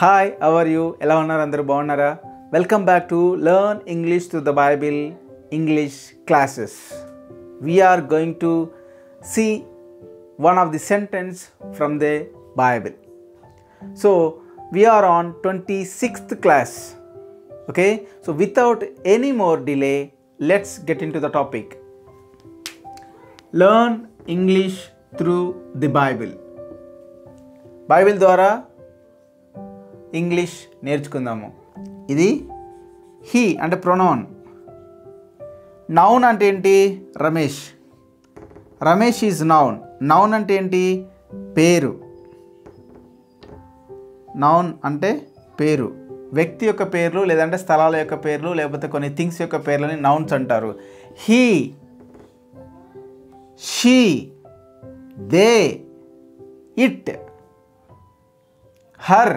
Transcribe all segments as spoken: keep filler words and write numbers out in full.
Hi, how are you? Elaana Randra Bhornara. Welcome back to Learn English Through the Bible English classes. We are going to see one of the sentences from the Bible. So, we are on twenty-sixth class. Okay, so without any more delay, let's get into the topic. Learn English through the Bible. Bible Dwara English Nerchukundamu. Idi he and a pronoun. Noun and enti Ramesh. Ramesh is noun. Noun and enti Peru. Noun ante Peru. వ్యక్తి యొక్క పేర్లు లేదంటే స్థలాల యొక్క పేర్లు లేకపోతే కొన్ని things యొక్క పేర్లని నౌన్స్ అంటారు. He, she, they, it, her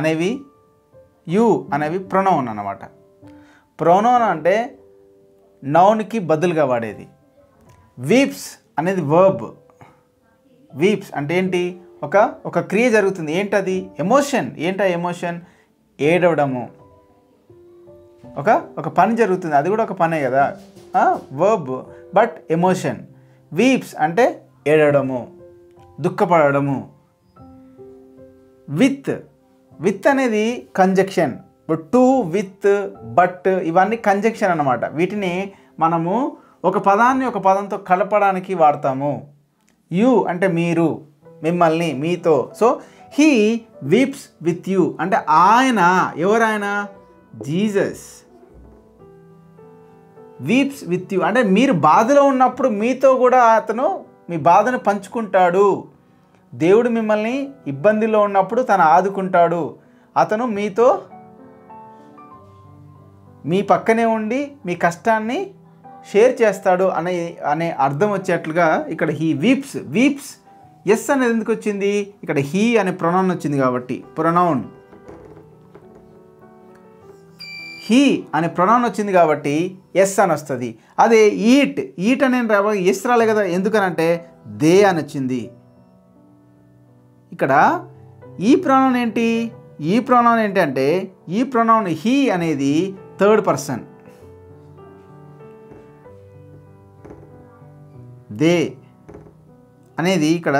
అనేవి యు అనేవి ప్రొనౌన్ అన్నమాట. ప్రొనౌన్ అంటే నౌన్కి బదులుగా వాడేది. వీప్స్ అనేది వర్బ్. వీప్స్ అంటే ఏంటి? ఒక ఒక క్రియ జరుగుతుంది. ఏంటది? ఎమోషన్. ఏంటా ఎమోషన్? ఏడవడము. ఒక ఒక పని జరుగుతుంది, అది కూడా ఒక పనే కదా, వర్బ్ బట్ ఎమోషన్. వీప్స్ అంటే ఏడవడము, దుఃఖపడము. విత్ విత్ అనేది కంజక్షన్. టు, విత్, బట్ ఇవన్నీ కంజక్షన్ అన్నమాట. వీటిని మనము ఒక పదాన్ని ఒక పదంతో కలపడానికి వాడతాము. యు అంటే మీరు, మిమ్మల్ని, మీతో. So he weeps with you అంటే ఆయన, ఎవరాయన? జీసస్. వీప్స్ విత్ యూ అంటే మీరు బాధలో ఉన్నప్పుడు మీతో కూడా అతను మీ బాధను పంచుకుంటాడు. దేవుడు మిమ్మల్ని ఇబ్బందిలో ఉన్నప్పుడు తను ఆదుకుంటాడు. అతను మీతో, మీ పక్కనే ఉండి మీ కష్టాన్ని షేర్ చేస్తాడు అనే అనే అర్థం వచ్చేట్లుగా ఇక్కడ హీ వీప్స్. వీప్స్ ఎస్ అనేది ఎందుకు వచ్చింది? ఇక్కడ హీ అనే ప్రొనౌన్ వచ్చింది కాబట్టి. ప్రొనౌన్ హీ అనే ప్రొనౌన్ వచ్చింది కాబట్టి ఎస్ అని వస్తుంది. అదే ఈట్, ఈట్ అనే ఎస్ రాలే కదా, ఎందుకనంటే దే అని వచ్చింది. ఇక్కడ ఈ ప్రొనౌన్ ఏంటి? ఈ ప్రొనౌన్ ఏంటంటే ఈ ప్రొనౌన్ హీ అనేది థర్డ్ పర్సన్. దే అనేది ఇక్కడ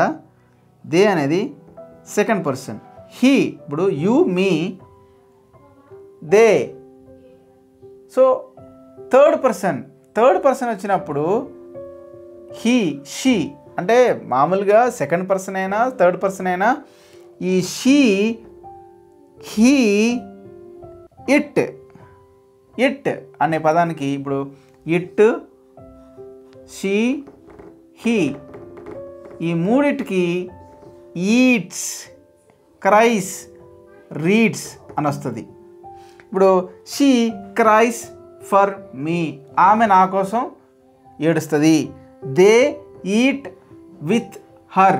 దే అనేది సెకండ్ పర్సన్. హీ ఇప్పుడు you, me, they. So third person, third person వచ్చినప్పుడు హీ, షీ అంటే మామూలుగా సెకండ్ పర్సన్ అయినా థర్డ్ పర్సన్ అయినా ఈ షీ, హీ, ఇట్. ఇట్ అనే పదానికి ఇప్పుడు ఇట్, షీ, హీ ఈ మూడిటికి ఈట్స్, క్రైస్, రీడ్స్ అని వస్తుంది. ఇప్పుడు షీ క్రైస్ ఫర్ మీ, ఆమె నా కోసం ఏడుస్తుంది. దే ఈట్ విత్ హర్,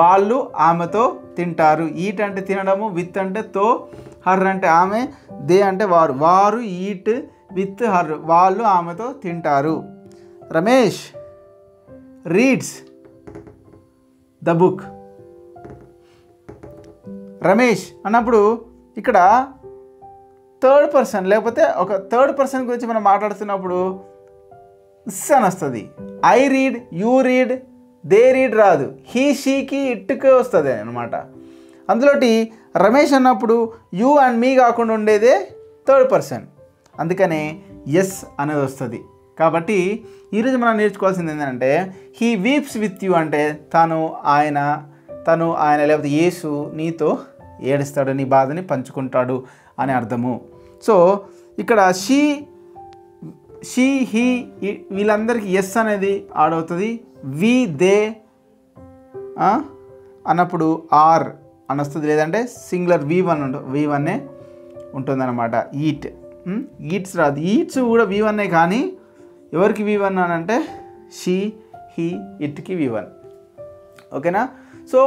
వాళ్ళు ఆమెతో తింటారు. ఈట్ అంటే తినడము, విత్ అంటే తో, హర్ అంటే ఆమె, దే అంటే వారు. వారు ఈట్ విత్ హర్, వాళ్ళు ఆమెతో తింటారు. Ramesh reads the book. Ramesh అన్నప్పుడు ఇక్కడ థర్డ్ పర్సన్, లేకపోతే ఒక థర్డ్ పర్సన్ గురించి మనం మాట్లాడుతున్నప్పుడు ఇస్ అని వస్తుంది. I read, you read, they read రాదు. హీ, షీకి ఇట్టుకే వస్తుంది అనమాట. అందులోటి రమేష్ అన్నప్పుడు యూ అండ్ మీ కాకుండా ఉండేదే థర్డ్ పర్సన్, అందుకనే ఎస్ అనేది వస్తుంది. కాబట్టి ఈరోజు మనం నేర్చుకోవాల్సింది ఏంటంటే హీ వీప్స్ విత్ యూ అంటే తను ఆయన తను ఆయన లేకపోతే యేసు నీతో ఏడుస్తాడు, నీ బాధని పంచుకుంటాడు అని అర్థము. సో ఇక్కడ షీ, షీ, హీ వీళ్ళందరికీ ఎస్ అనేది యాడ్ అవుతుంది. వి, దే అన్నప్పుడు ఆర్ అని వస్తుంది, లేదంటే సింగులర్ వి వన్ వి వన్నే ఉంటుందన్నమాట. ఈట్, ఈట్స్ రాదు. ఈట్స్ కూడా వి వన్నే కానీ ఎవరికి వి వన్ అని అంటే షీ, హీ, ఇట్కి వి వన్. ఓకేనా? So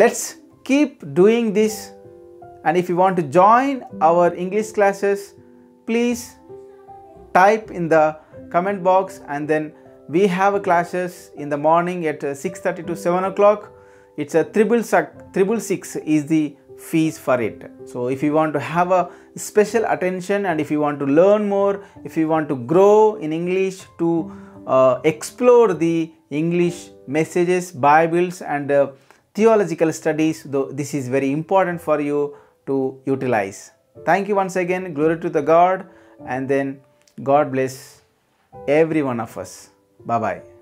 let's keep doing this and if you want to join our English classes please type in the comment box and then we have classes in the morning at six thirty to seven o'clock. It's a triple six, triple six is the fees for it. So if you want to have a special attention and if you want to learn more, if you want to grow in English, to uh, explore the English messages, Bibles and uh, theological studies, though this is very important for you to utilize. Thank you once again. Glory to the God, and then God bless every one of us. Bye-bye.